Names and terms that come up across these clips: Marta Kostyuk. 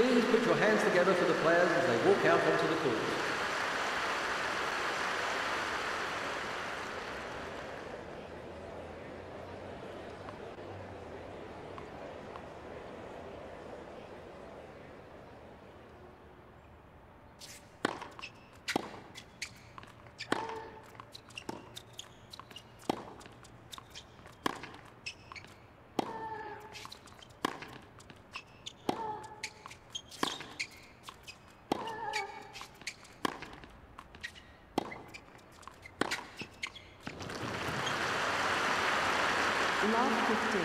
Please put your hands together for the players as they walk out onto the court. Love 15.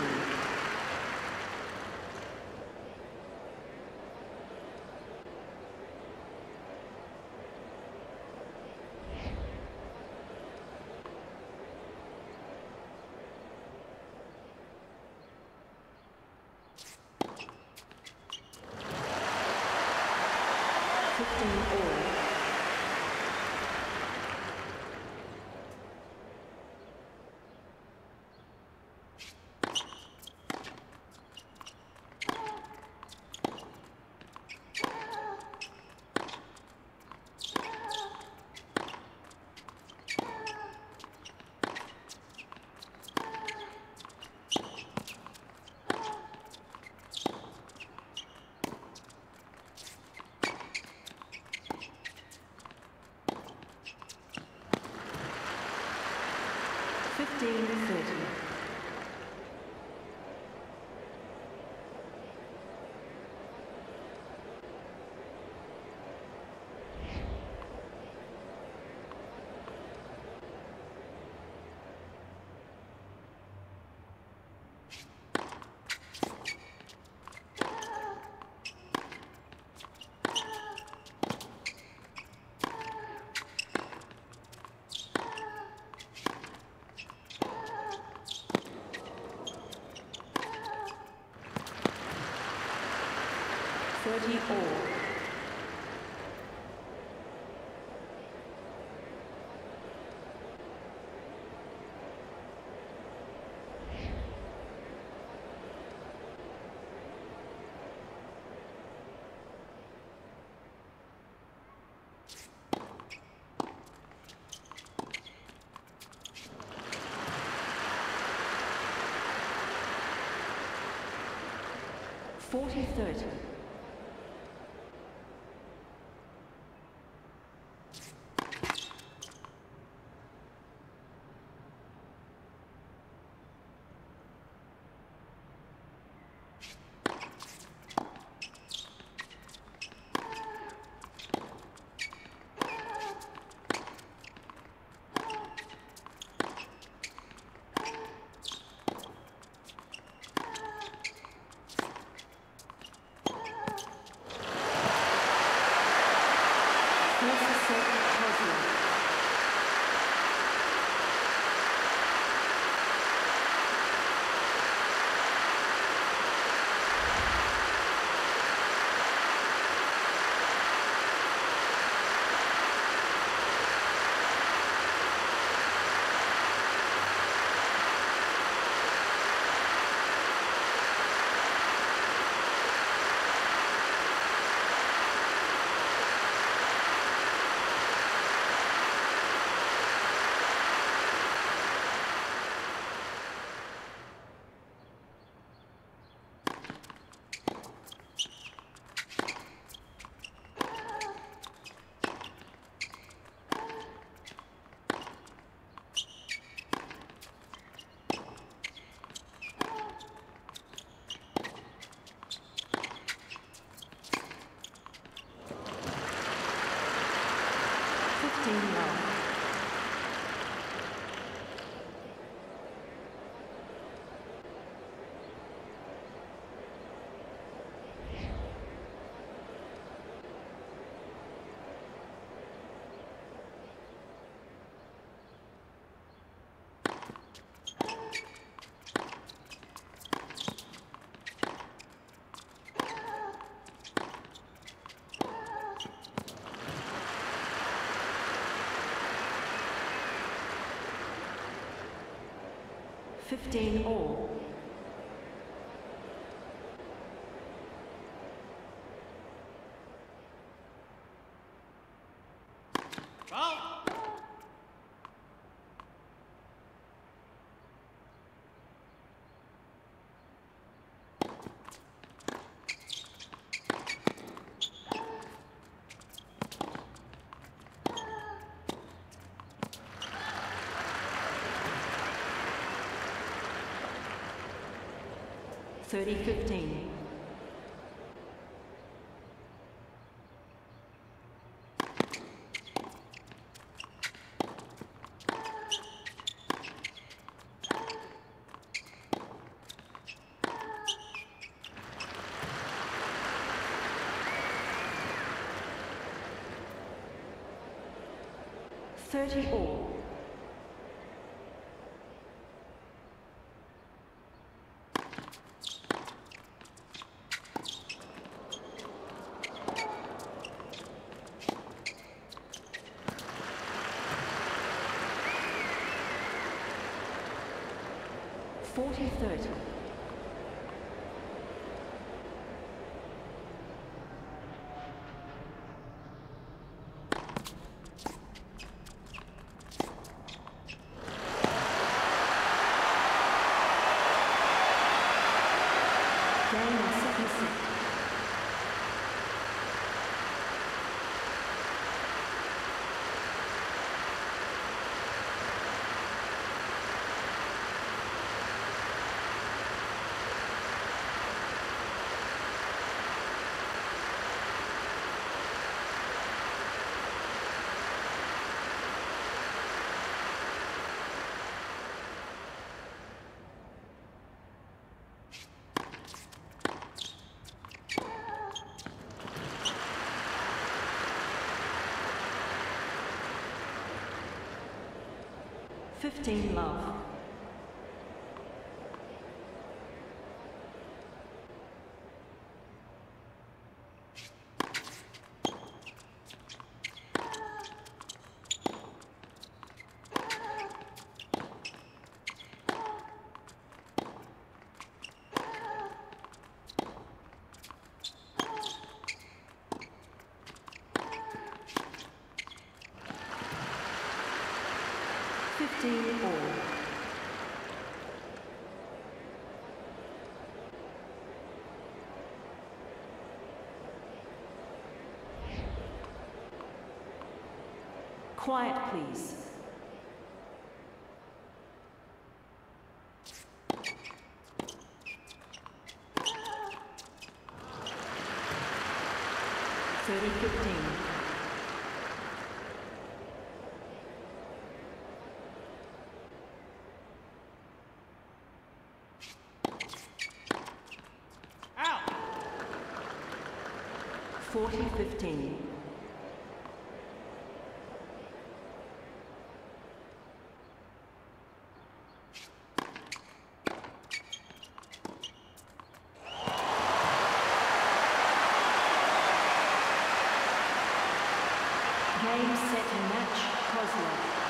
Forty-thirty. 15 all. 30-15. Love. 54. Quiet, please. 30-15.15. 15. Game, set, and match, Kostyuk.